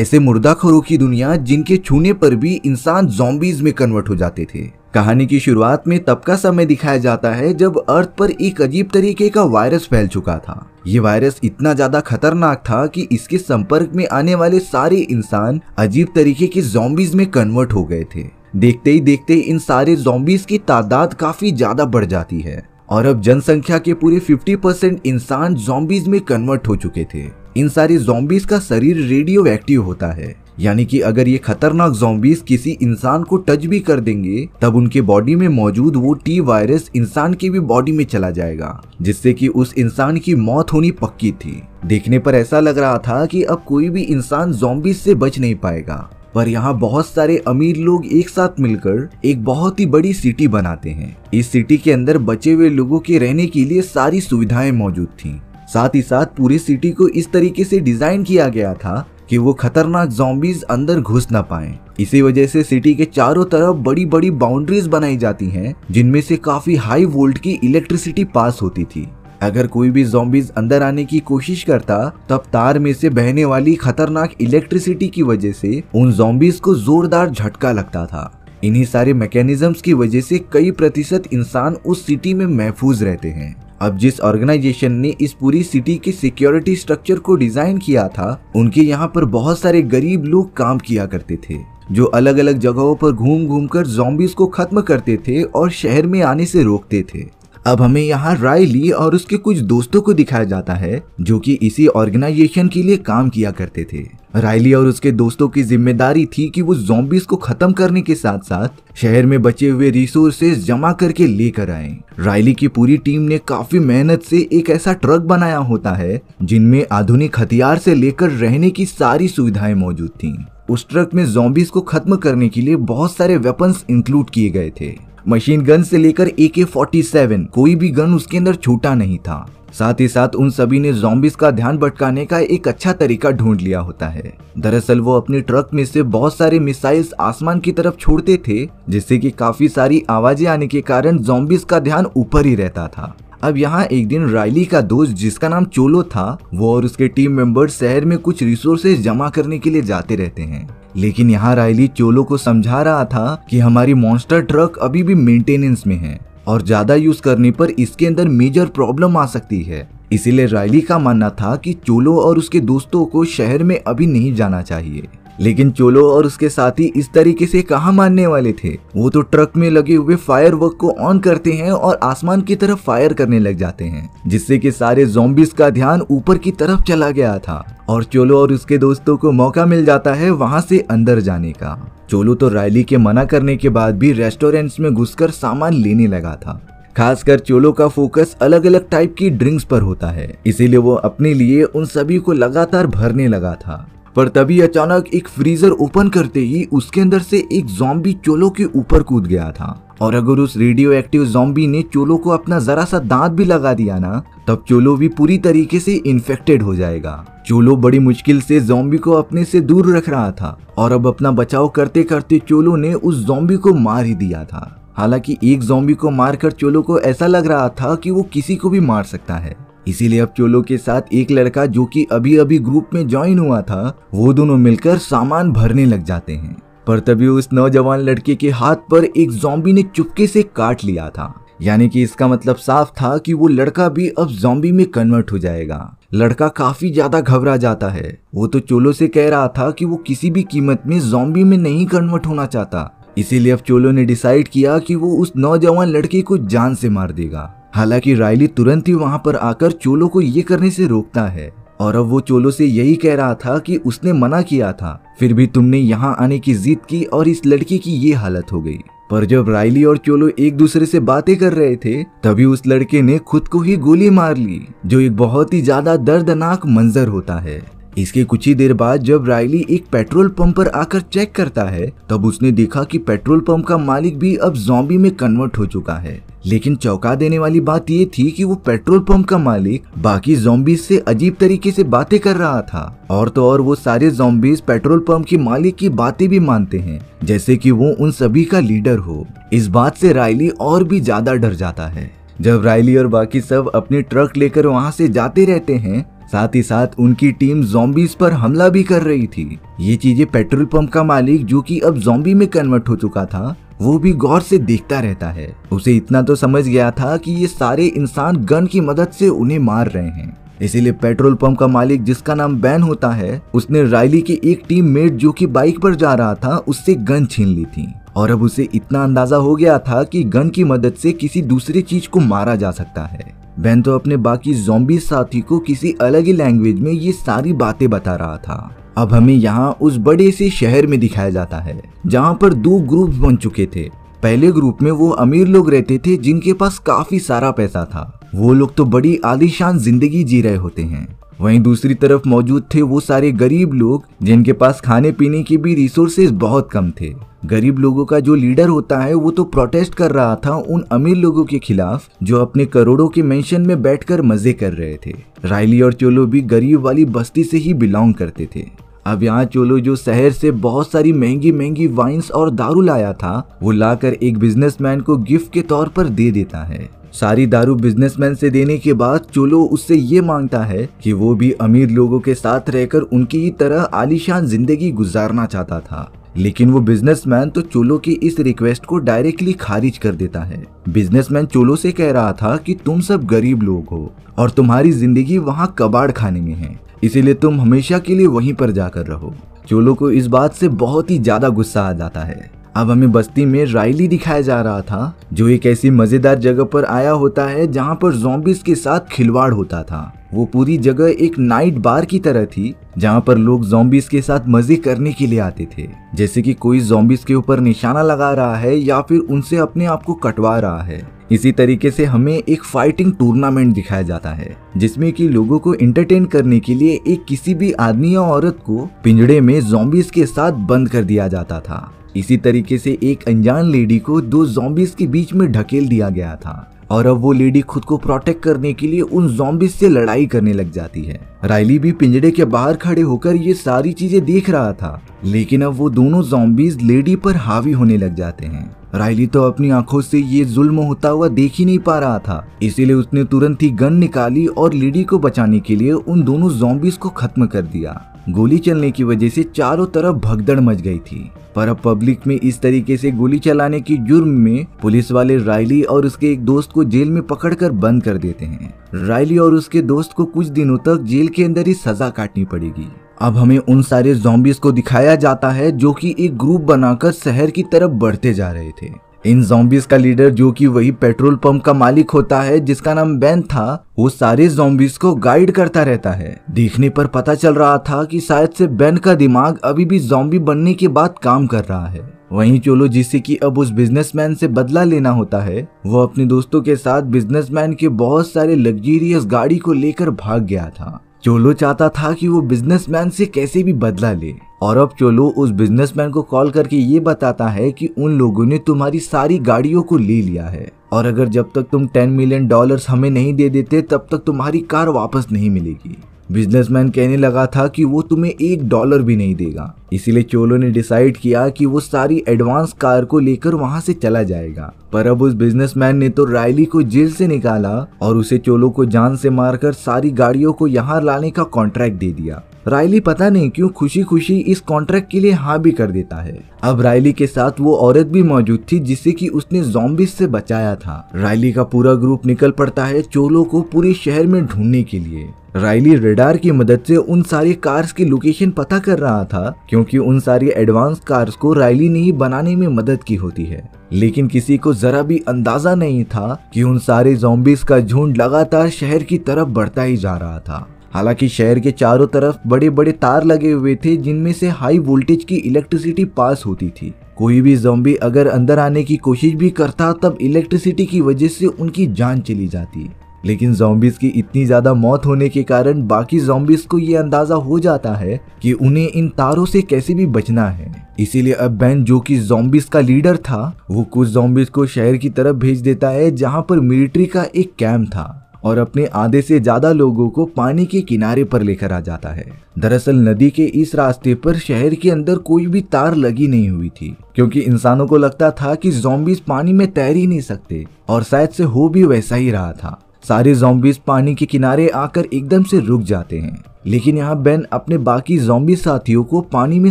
ऐसे मुर्दाखोरों की दुनिया जिनके छूने पर भी इंसान ज़ॉम्बीज में कन्वर्ट हो जाते थे। कहानी की शुरुआत में तब का समय दिखाया जाता है जब अर्थ पर एक अजीब तरीके का वायरस फैल चुका था। ये वायरस इतना ज्यादा खतरनाक था कि इसके संपर्क में आने वाले सारे इंसान अजीब तरीके के ज़ॉम्बीज में कन्वर्ट हो गए थे। देखते ही देखते इन सारे ज़ॉम्बीज की तादाद काफी ज्यादा बढ़ जाती है और अब जनसंख्या के पूरे 50% इंसान ज़ॉम्बीज में कन्वर्ट हो चुके थे। इन सारे ज़ॉम्बीज का शरीर रेडियो एक्टिव होता है, यानी कि अगर ये खतरनाक ज़ॉम्बीज किसी इंसान को टच भी कर देंगे तब उनके बॉडी में मौजूद वो टी वायरस इंसान की भी बॉडी में चला जाएगा, जिससे कि उस इंसान की मौत होनी पक्की थी। देखने पर ऐसा लग रहा था कि अब कोई भी इंसान ज़ॉम्बीज से बच नहीं पाएगा, पर यहाँ बहुत सारे अमीर लोग एक साथ मिलकर एक बहुत ही बड़ी सिटी बनाते हैं। इस सिटी के अंदर बचे हुए लोगों के रहने के लिए सारी सुविधाएं मौजूद थी। साथ ही साथ पूरी सिटी को इस तरीके से डिजाइन किया गया था कि वो खतरनाक ज़ॉम्बीज अंदर घुस ना पाए। इसी वजह से सिटी के चारों तरफ बड़ी बड़ी बाउंड्रीज बनाई जाती हैं, जिनमें से काफी हाई वोल्ट की इलेक्ट्रिसिटी पास होती थी। अगर कोई भी ज़ॉम्बीज अंदर आने की कोशिश करता तब तार में से बहने वाली खतरनाक इलेक्ट्रिसिटी की वजह से उन ज़ॉम्बीज को जोरदार झटका लगता था। इन्हीं सारे मैकेनिज्म्स की वजह से कई प्रतिशत इंसान उस सिटी में महफूज रहते हैं। अब जिस ऑर्गेनाइजेशन ने इस पूरी सिटी के सिक्योरिटी स्ट्रक्चर को डिजाइन किया था, उनके यहाँ पर बहुत सारे गरीब लोग काम किया करते थे, जो अलग अलग जगहों पर घूम घूम कर ज़ॉम्बीज को खत्म करते थे और शहर में आने से रोकते थे। अब हमें यहाँ रायली और उसके कुछ दोस्तों को दिखाया जाता है, जो कि इसी ऑर्गेनाइजेशन के लिए काम किया करते थे। रायली और उसके दोस्तों की जिम्मेदारी थी कि वो ज़ॉम्बीज को खत्म करने के साथ साथ शहर में बचे हुए रिसोर्सेज जमा करके लेकर आए। रायली की पूरी टीम ने काफी मेहनत से एक ऐसा ट्रक बनाया होता है जिनमें आधुनिक हथियार से लेकर रहने की सारी सुविधाएं मौजूद थी। उस ट्रक में ज़ॉम्बीज को खत्म करने के लिए बहुत सारे वेपन्स इंक्लूड किए गए थे। मशीन गन से लेकर AK-47 कोई भी गन उसके अंदर छूटा नहीं था। साथ ही साथ उन सभी ने ज़ॉम्बीज का ध्यान भटकाने का एक अच्छा तरीका ढूंढ लिया होता है। दरअसल वो अपने ट्रक में से बहुत सारे मिसाइल्स आसमान की तरफ छोड़ते थे, जिससे कि काफी सारी आवाजें आने के कारण ज़ॉम्बीज का ध्यान ऊपर ही रहता था। अब यहाँ एक दिन रायली का दोस्त जिसका नाम चोलो था, वो और उसके टीम मेंबर्स शहर में कुछ रिसोर्सेज जमा करने के लिए जाते रहते हैं, लेकिन यहाँ रायली चोलो को समझा रहा था कि हमारी मॉन्स्टर ट्रक अभी भी मेंटेनेंस में है और ज्यादा यूज करने पर इसके अंदर मेजर प्रॉब्लम आ सकती है। इसीलिए रायली का मानना था कि चोलो और उसके दोस्तों को शहर में अभी नहीं जाना चाहिए, लेकिन चोलो और उसके साथी इस तरीके से कहाँ मानने वाले थे। वो तो ट्रक में लगे हुए फायरवर्क को ऑन करते हैं और आसमान की तरफ फायर करने लग जाते हैं, जिससे कि सारे ज़ॉम्बीज का ध्यान ऊपर की तरफ चला गया था और चोलो और उसके दोस्तों को मौका मिल जाता है वहां से अंदर जाने का। चोलो तो रायली के मना करने के बाद भी रेस्टोरेंट्स में घुसकर सामान लेने लगा था। खासकर चोलो का फोकस अलग अलग टाइप की ड्रिंक्स पर होता है, इसीलिए वो अपने लिए उन सभी को लगातार भरने लगा था। पर तभी अचानक एक फ्रीजर ओपन करते ही उसके अंदर से एक ज़ॉम्बी चोलो के ऊपर कूद गया था और अगर उस रेडियो एक्टिव ज़ॉम्बी ने चोलो को अपना जरा सा दांत भी लगा दिया ना, तब चोलो भी पूरी तरीके से इन्फेक्टेड हो जाएगा। चोलो बड़ी मुश्किल से ज़ॉम्बी को अपने से दूर रख रहा था और अब अपना बचाव करते करते चोलो ने उस ज़ॉम्बी को मार ही दिया था। हालांकि एक ज़ॉम्बी को मारकर चोलो को ऐसा लग रहा था कि वो किसी को भी मार सकता है, इसीलिए अब चोलो के साथ एक लड़का जो कि अभी अभी ग्रुप में ज्वाइन हुआ था, वो दोनों मिलकर सामान भरने लग जाते हैं। पर तभी उस नौजवान लड़के के हाथ पर एक ज़ॉम्बी ने चुपके से काट लिया था, यानी कि इसका मतलब साफ था कि वो लड़का भी अब ज़ॉम्बी में कन्वर्ट हो जाएगा। लड़का काफी ज्यादा घबरा जाता है। वो तो चोलो से कह रहा था कि वो किसी भी कीमत में ज़ॉम्बी में नहीं कन्वर्ट होना चाहता, इसीलिए अब चोलो ने डिसाइड किया कि वो उस नौजवान लड़के को जान से मार देगा। हालांकि रायली तुरंत ही वहां पर आकर चोलो को ये करने से रोकता है और अब वो चोलो से यही कह रहा था कि उसने मना किया था, फिर भी तुमने यहाँ आने की जिद की और इस लड़की की ये हालत हो गई। पर जब रायली और चोलो एक दूसरे से बातें कर रहे थे, तभी उस लड़के ने खुद को ही गोली मार ली, जो एक बहुत ही ज्यादा दर्दनाक मंजर होता है। इसके कुछ ही देर बाद जब रायली एक पेट्रोल पंप पर आकर चेक करता है, तब उसने देखा कि पेट्रोल पंप का मालिक भी अब ज़ॉम्बी में कन्वर्ट हो चुका है। लेकिन चौंका देने वाली बात ये थी कि वो पेट्रोल पंप का मालिक बाकी ज़ॉम्बीज से अजीब तरीके से बातें कर रहा था और तो और वो सारे ज़ॉम्बीज पेट्रोल पंप के मालिक की बातें भी मानते हैं, जैसे कि वो उन सभी का लीडर हो। इस बात से रायली और भी ज्यादा डर जाता है। जब रायली और बाकी सब अपने ट्रक लेकर वहां से जाते रहते हैं, साथ ही साथ उनकी टीम ज़ॉम्बीज़ पर हमला भी कर रही थी। ये चीजें पेट्रोल पंप का मालिक, जो कि अब ज़ॉम्बी में कन्वर्ट हो चुका था, वो भी गौर से देखता रहता है। उसे इतना तो समझ गया था कि ये सारे इंसान गन की मदद से उन्हें मार रहे हैं, इसीलिए पेट्रोल पंप का मालिक, जिसका नाम बैन होता है, उसने राइली के एक टीममेट जो कि बाइक पर जा रहा था, उससे गन छीन ली थी। और अब उसे इतना अंदाजा हो गया था कि गन की मदद से किसी दूसरे चीज को मारा जा सकता है। बैन तो अपने बाकी ज़ॉम्बी साथी को किसी अलग ही लैंग्वेज में ये सारी बातें बता रहा था। अब हमें यहाँ उस बड़े से शहर में दिखाया जाता है जहाँ पर दो ग्रुप बन चुके थे। पहले ग्रुप में वो अमीर लोग रहते थे जिनके पास काफी सारा पैसा था, वो लोग तो बड़ी आलीशान जिंदगी जी रहे होते हैं। वहीं दूसरी तरफ मौजूद थे वो सारे गरीब लोग जिनके पास खाने पीने की भी रिसोर्सेज बहुत कम थे। गरीब लोगों का जो लीडर होता है वो तो प्रोटेस्ट कर रहा था उन अमीर लोगों के खिलाफ जो अपने करोड़ों के मेंशन में बैठकर मजे कर रहे थे। राइली और चोलो भी गरीब वाली बस्ती से ही बिलोंग करते थे। अब यहाँ चोलो, जो शहर से बहुत सारी महंगी महंगी वाइन्स और दारू लाया था, वो लाकर एक बिजनेसमैन को गिफ्ट के तौर पर दे देता है। सारी दारू बिजनेसमैन से देने के बाद चोलो उससे ये मांगता है कि वो भी अमीर लोगों के साथ रहकर उनकी ही तरह आलीशान जिंदगी गुजारना चाहता था, लेकिन वो बिजनेसमैन तो चोलो की इस रिक्वेस्ट को डायरेक्टली खारिज कर देता है। बिजनेसमैन चोलो से कह रहा था कि तुम सब गरीब लोग हो और तुम्हारी जिंदगी वहाँ कबाड़ खाने में है, इसीलिए तुम हमेशा के लिए वहीं पर जाकर रहो। चोलो को इस बात से बहुत ही ज्यादा गुस्सा आ जाता है। अब हमें बस्ती में राइली दिखाया जा रहा था, जो एक ऐसी मजेदार जगह पर आया होता है जहाँ पर ज़ॉम्बीज के साथ खिलवाड़ होता था। वो पूरी जगह एक नाइट बार की तरह थी जहाँ पर लोग ज़ॉम्बीज के साथ मजे करने के लिए आते थे, जैसे कि कोई ज़ॉम्बीज के ऊपर निशाना लगा रहा है या फिर उनसे अपने आप को कटवा रहा है। इसी तरीके से हमें एक फाइटिंग टूर्नामेंट दिखाया जाता है जिसमें कि लोगों को एंटरटेन करने के लिए एक किसी भी आदमी या औरत को पिंजड़े में ज़ॉम्बीज के साथ बंद कर दिया जाता था। इसी तरीके से एक अनजान लेडी को दो ज़ॉम्बीज के बीच में ढकेल दिया गया था और अब वो लेडी खुद को प्रोटेक्ट करने के लिए उन ज़ॉम्बीज से लड़ाई करने लग जाती है। राइली भी पिंजड़े के बाहर खड़े होकर ये सारी चीजें देख रहा था, लेकिन अब वो दोनों ज़ॉम्बीज लेडी पर हावी होने लग जाते हैं। राइली तो अपनी आंखों से ये जुल्म होता हुआ देख ही नहीं पा रहा था, इसीलिए उसने तुरंत ही गन निकाली और लेडी को बचाने के लिए उन दोनों ज़ॉम्बीज को खत्म कर दिया। गोली चलने की वजह से चारों तरफ भगदड़ मच गई थी, पर अब पब्लिक में इस तरीके से गोली चलाने की जुर्म में पुलिस वाले राइली और उसके एक दोस्त को जेल में पकड़कर बंद कर देते हैं। राइली और उसके दोस्त को कुछ दिनों तक जेल के अंदर ही सजा काटनी पड़ेगी। अब हमें उन सारे ज़ॉम्बीज को दिखाया जाता है जो कि एक ग्रुप बनाकर शहर की तरफ बढ़ते जा रहे थे। इन ज़ॉम्बीज का लीडर, जो कि वही पेट्रोल पंप का मालिक होता है जिसका नाम बैन था, वो सारे ज़ॉम्बीज को गाइड करता रहता है। देखने पर पता चल रहा था कि शायद से बैन का दिमाग अभी भी ज़ॉम्बी बनने के बाद काम कर रहा है। वहीं चोलो, जिसे कि अब उस बिजनेसमैन से बदला लेना होता है, वो अपने दोस्तों के साथ बिजनेसमैन के बहुत सारे लग्जरियस गाड़ी को लेकर भाग गया था। चोलो चाहता था कि वो बिजनेसमैन से कैसे भी बदला ले, और अब चोलो उस बिजनेसमैन को कॉल करके ये बताता है कि उन लोगों ने तुम्हारी सारी गाड़ियों को ले लिया है और अगर जब तक तुम 10 मिलियन डॉलर्स हमें नहीं दे देते तब तक तुम्हारी कार वापस नहीं मिलेगी। बिजनेसमैन कहने लगा था कि वो तुम्हें $1 भी नहीं देगा, इसीलिए चोलो ने डिसाइड किया कि वो सारी एडवांस कार को लेकर वहाँ से चला जाएगा। पर अब उस बिजनेसमैन ने तो राइली को जेल से निकाला और उसे चोलो को जान से मारकर सारी गाड़ियों को यहाँ लाने का कॉन्ट्रैक्ट दे दिया। राइली पता नहीं क्यों खुशी खुशी इस कॉन्ट्रैक्ट के लिए हाँ भी कर देता है। अब राइली के साथ वो औरत भी मौजूद थी जिसे कि उसने ज़ॉम्बीज से बचाया था। राइली का पूरा ग्रुप निकल पड़ता है चोलो को पूरे शहर में ढूंढने के लिए। राइली रेडार की मदद से उन सारी कार्स की लोकेशन पता कर रहा था, क्योंकि उन सारी एडवांस कार्स को राइली ने ही बनाने में मदद की होती है। लेकिन किसी को जरा भी अंदाजा नहीं था कि उन सारे ज़ॉम्बीज का झुंड लगातार शहर की तरफ बढ़ता ही जा रहा था। हालांकि शहर के चारों तरफ बड़े बड़े तार लगे हुए थे जिनमें से हाई वोल्टेज की इलेक्ट्रिसिटी पास होती थी। कोई भी ज़ॉम्बी अगर अंदर आने की कोशिश भी करता तब इलेक्ट्रिसिटी की वजह से उनकी जान चली जाती। लेकिन ज़ॉम्बीज की इतनी ज़्यादा मौत होने के कारण बाकी ज़ॉम्बीज को ये अंदाज़ा हो जाता है कि उन्हें इन तारों से कैसे भी बचना है, इसीलिए अब बैन, जो कि ज़ॉम्बीज का लीडर था, वो कुछ ज़ॉम्बीज को शहर की तरफ भेज देता है जहाँ पर मिलिट्री का एक कैंप था और अपने आधे से ज्यादा लोगों को पानी के किनारे पर लेकर आ जाता है। दरअसल नदी के इस रास्ते पर शहर के अंदर कोई भी तार लगी नहीं हुई थी, क्योंकि इंसानों को लगता था कि ज़ॉम्बीज पानी में तैर ही नहीं सकते और शायद से हो भी वैसा ही रहा था। सारे ज़ॉम्बीज पानी के किनारे आकर एकदम से रुक जाते हैं, लेकिन यहाँ बेन अपने बाकी ज़ॉम्बी साथियों को पानी में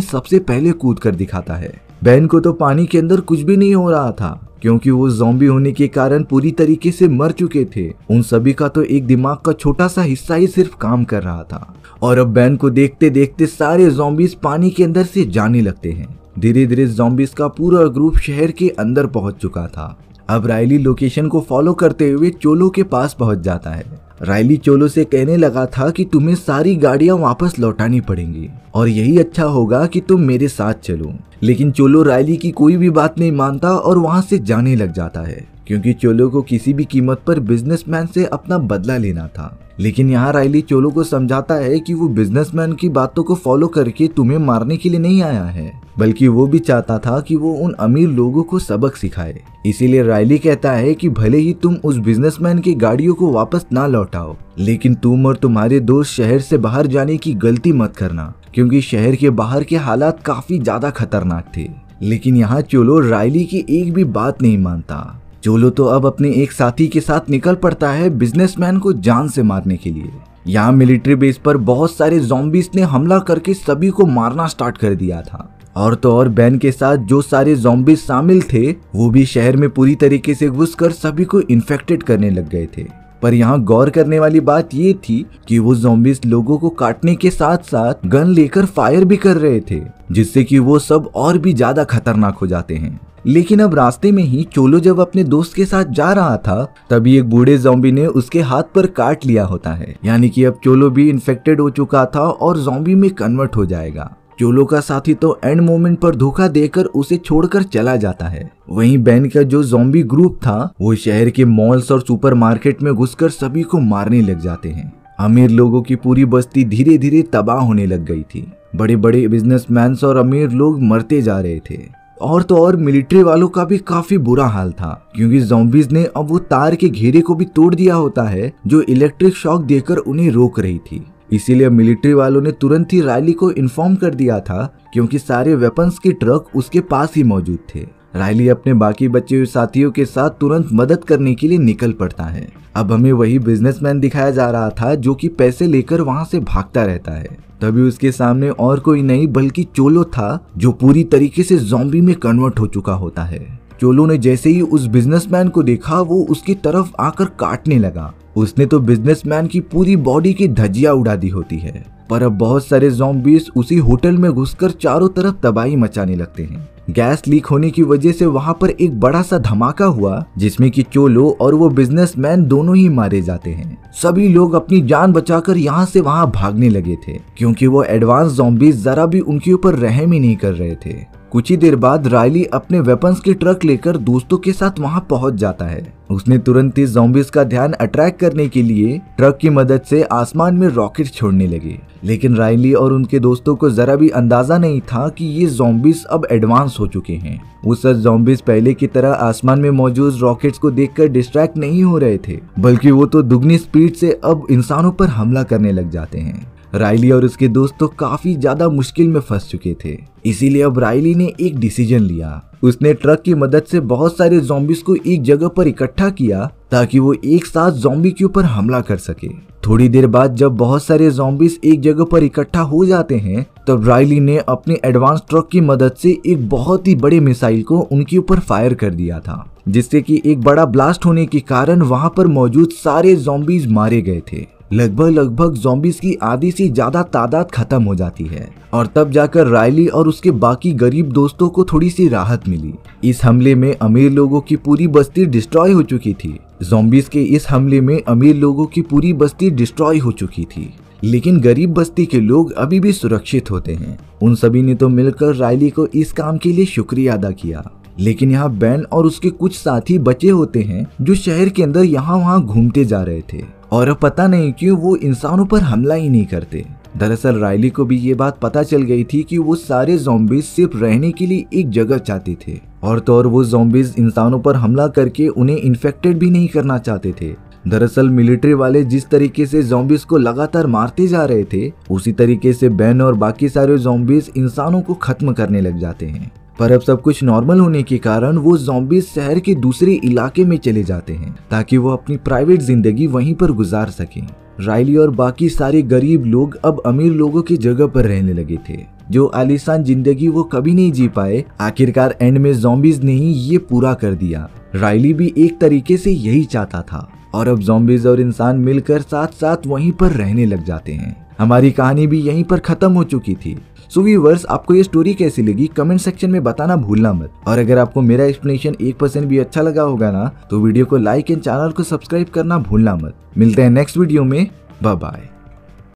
सबसे पहले कूद कर दिखाता है। बेन को तो पानी के अंदर कुछ भी नहीं हो रहा था क्योंकि वो ज़ॉम्बी होने के कारण पूरी तरीके से मर चुके थे। उन सभी का तो एक दिमाग का छोटा सा हिस्सा ही सिर्फ काम कर रहा था। और अब बेन को देखते देखते सारे ज़ॉम्बीज पानी के अंदर से जाने लगते हैं। धीरे धीरे ज़ॉम्बीज का पूरा ग्रुप शहर के अंदर पहुंच चुका था। अब रायली लोकेशन को फॉलो करते हुए चोलो के पास पहुंच जाता है। रायली चोलो से कहने लगा था कि तुम्हें सारी गाड़ियां वापस लौटानी पड़ेंगी और यही अच्छा होगा कि तुम मेरे साथ चलो, लेकिन चोलो रायली की कोई भी बात नहीं मानता और वहां से जाने लग जाता है क्योंकि चोलो को किसी भी कीमत पर बिजनेसमैन से अपना बदला लेना था। लेकिन यहाँ रायली चोलो को समझाता है कि वो बिजनेसमैन की बातों को फॉलो करके तुम्हें मारने के लिए नहीं आया है, बल्कि वो भी चाहता था कि वो उन अमीर लोगों को सबक सिखाए। इसीलिए रायली कहता है कि भले ही तुम उस बिजनेसमैन की गाड़ियों को वापस ना लौटाओ, लेकिन तुम और तुम्हारे दोस्त शहर से बाहर जाने की गलती मत करना क्योंकि शहर के बाहर के हालात काफी ज्यादा खतरनाक थे। लेकिन यहाँ चोलो रायली की एक भी बात नहीं मानता। चोलो तो अब अपने एक साथी के साथ निकल पड़ता है बिजनेसमैन को जान से मारने के लिए। यहाँ मिलिट्री बेस पर बहुत सारे ज़ॉम्बीज ने हमला करके सभी को मारना स्टार्ट कर दिया था और तो और बेन के साथ जो सारे ज़ॉम्बीज शामिल थे वो भी शहर में पूरी तरीके से घुसकर सभी को इन्फेक्टेड करने लग गए थे। पर यहाँ गौर करने वाली बात ये थी कि वो ज़ॉम्बीज लोगों को काटने के साथ साथ गन लेकर फायर भी कर रहे थे, जिससे कि वो सब और भी ज्यादा खतरनाक हो जाते हैं। लेकिन अब रास्ते में ही चोलो जब अपने दोस्त के साथ जा रहा था तभी एक बूढ़े ज़ॉम्बी ने उसके हाथ पर काट लिया होता है, यानी कि अब चोलो भी इन्फेक्टेड हो चुका था और ज़ॉम्बी में कन्वर्ट हो जाएगा। चोलो का साथी तो एंड मोमेंट पर धोखा देकर उसे छोड़कर चला जाता है। वहीं बेन का जो ज़ॉम्बी ग्रुप था वो शहर के मॉल्स और सुपरमार्केट में घुसकर सभी को मारने लग जाते हैं। अमीर लोगों की पूरी बस्ती धीरे धीरे तबाह होने लग गई थी। बड़े बड़े बिजनेसमैन और अमीर लोग मरते जा रहे थे और तो और मिलिट्री वालों का भी काफी बुरा हाल था क्योंकि ज़ॉम्बीज ने अब वो तार के घेरे को भी तोड़ दिया होता है जो इलेक्ट्रिक शॉक देकर उन्हें रोक रही थी। इसीलिए मिलिट्री वालों ने तुरंत ही रायली को इन्फॉर्म कर दिया था क्योंकि सारे वेपन्स के ट्रक उसके पास ही मौजूद थे। रायली अपने बाकी बचे हुए साथियों के साथ तुरंत मदद करने के लिए निकल पड़ता है। अब हमें वही बिजनेसमैन दिखाया जा रहा था जो कि पैसे लेकर वहां से भागता रहता है। तभी उसके सामने और कोई नहीं बल्कि चोलो था जो पूरी तरीके से ज़ॉम्बी में कन्वर्ट हो चुका होता है। चोलो ने जैसे ही उस बिजनेसमैन को देखा वो उसकी तरफ आकर काटने लगा। उसने तो बिजनेसमैन की पूरी बॉडी की धज्जियां उड़ा दी होती है, पर अब बहुत सारे ज़ॉम्बीज उसी होटल में घुसकर चारों तरफ तबाही मचाने लगते हैं। गैस लीक होने की वजह से वहां पर एक बड़ा सा धमाका हुआ जिसमें कि चोलो और वो बिजनेसमैन दोनों ही मारे जाते हैं। सभी लोग अपनी जान बचाकर यहां से वहां भागने लगे थे क्योंकि वो एडवांस ज़ॉम्बीज जरा भी उनके ऊपर रहम ही नहीं कर रहे थे। कुछ ही देर बाद रायली अपने वेपन्स के ट्रक लेकर दोस्तों के साथ वहां पहुंच जाता है। उसने तुरंत ही ज़ॉम्बीज का ध्यान अट्रैक्ट करने के लिए ट्रक की मदद से आसमान में रॉकेट छोड़ने लगे, लेकिन रायली और उनके दोस्तों को जरा भी अंदाजा नहीं था कि ये ज़ॉम्बीज अब एडवांस हो चुके हैं। वो सब ज़ॉम्बीज पहले की तरह आसमान में मौजूद रॉकेट्स को देखकर डिस्ट्रैक्ट नहीं हो रहे थे, बल्कि वो तो दुगनी स्पीड से अब इंसानों पर हमला करने लग जाते हैं। रायली और उसके दोस्त तो काफी ज्यादा मुश्किल में फंस चुके थे, इसीलिए अब रायली ने एक डिसीजन लिया। उसने ट्रक की मदद से बहुत सारे ज़ॉम्बीज को एक जगह पर इकट्ठा किया ताकि वो एक साथ ज़ॉम्बी के ऊपर हमला कर सके। थोड़ी देर बाद जब बहुत सारे ज़ॉम्बीज एक जगह पर इकट्ठा हो जाते हैं तब तो रायली ने अपने एडवांस ट्रक की मदद से एक बहुत ही बड़े मिसाइल को उनके ऊपर फायर कर दिया था, जिससे कि एक बड़ा ब्लास्ट होने के कारण वहाँ पर मौजूद सारे ज़ॉम्बीज मारे गए थे। लगभग ज़ॉम्बीज की आधी से ज्यादा तादाद खत्म हो जाती है और तब जाकर रायली और उसके बाकी गरीब दोस्तों को थोड़ी सी राहत मिली। इस हमले में अमीर लोगों की पूरी बस्ती डिस्ट्रॉय हो चुकी थी। ज़ॉम्बीज के इस हमले में अमीर लोगों की पूरी बस्ती डिस्ट्रॉय हो चुकी थी, लेकिन गरीब बस्ती के लोग अभी भी सुरक्षित होते हैं। उन सभी ने तो मिलकर रायली को इस काम के लिए शुक्रिया अदा किया। लेकिन यहाँ बेन और उसके कुछ साथी बचे होते हैं जो शहर के अंदर यहाँ वहाँ घूमते जा रहे थे और अब पता नहीं क्यों वो इंसानों पर हमला ही नहीं करते। दरअसल रायली को भी ये बात पता चल गई थी कि वो सारे ज़ॉम्बीज सिर्फ रहने के लिए एक जगह चाहते थे और तो और वो ज़ॉम्बीज इंसानों पर हमला करके उन्हें इन्फेक्टेड भी नहीं करना चाहते थे। दरअसल मिलिट्री वाले जिस तरीके से ज़ॉम्बीज को लगातार मारते जा रहे थे उसी तरीके से बेन और बाकी सारे ज़ॉम्बीज इंसानों को खत्म करने लग जाते हैं। पर अब सब कुछ नॉर्मल होने के कारण वो ज़ॉम्बीज़ शहर के दूसरे इलाके में चले जाते हैं ताकि वो अपनी प्राइवेट जिंदगी वहीं पर गुजार सकें। राइली और बाकी सारे गरीब लोग अब अमीर लोगों की जगह पर रहने लगे थे। जो आलीशान जिंदगी वो कभी नहीं जी पाए, आखिरकार एंड में ज़ॉम्बीज़ ने ही ये पूरा कर दिया। राइली भी एक तरीके से यही चाहता था और अब ज़ॉम्बीज़ और इंसान मिलकर साथ साथ वहीं पर रहने लग जाते हैं। हमारी कहानी भी यहीं पर खत्म हो चुकी थी। सो व्यूअर्स, आपको ये स्टोरी कैसी लगी कमेंट सेक्शन में बताना भूलना मत। और अगर आपको मेरा एक्सप्लेनेशन 1% भी अच्छा लगा होगा ना, तो वीडियो को लाइक एंड चैनल को सब्सक्राइब करना भूलना मत। मिलते हैं नेक्स्ट वीडियो में। Bye bye.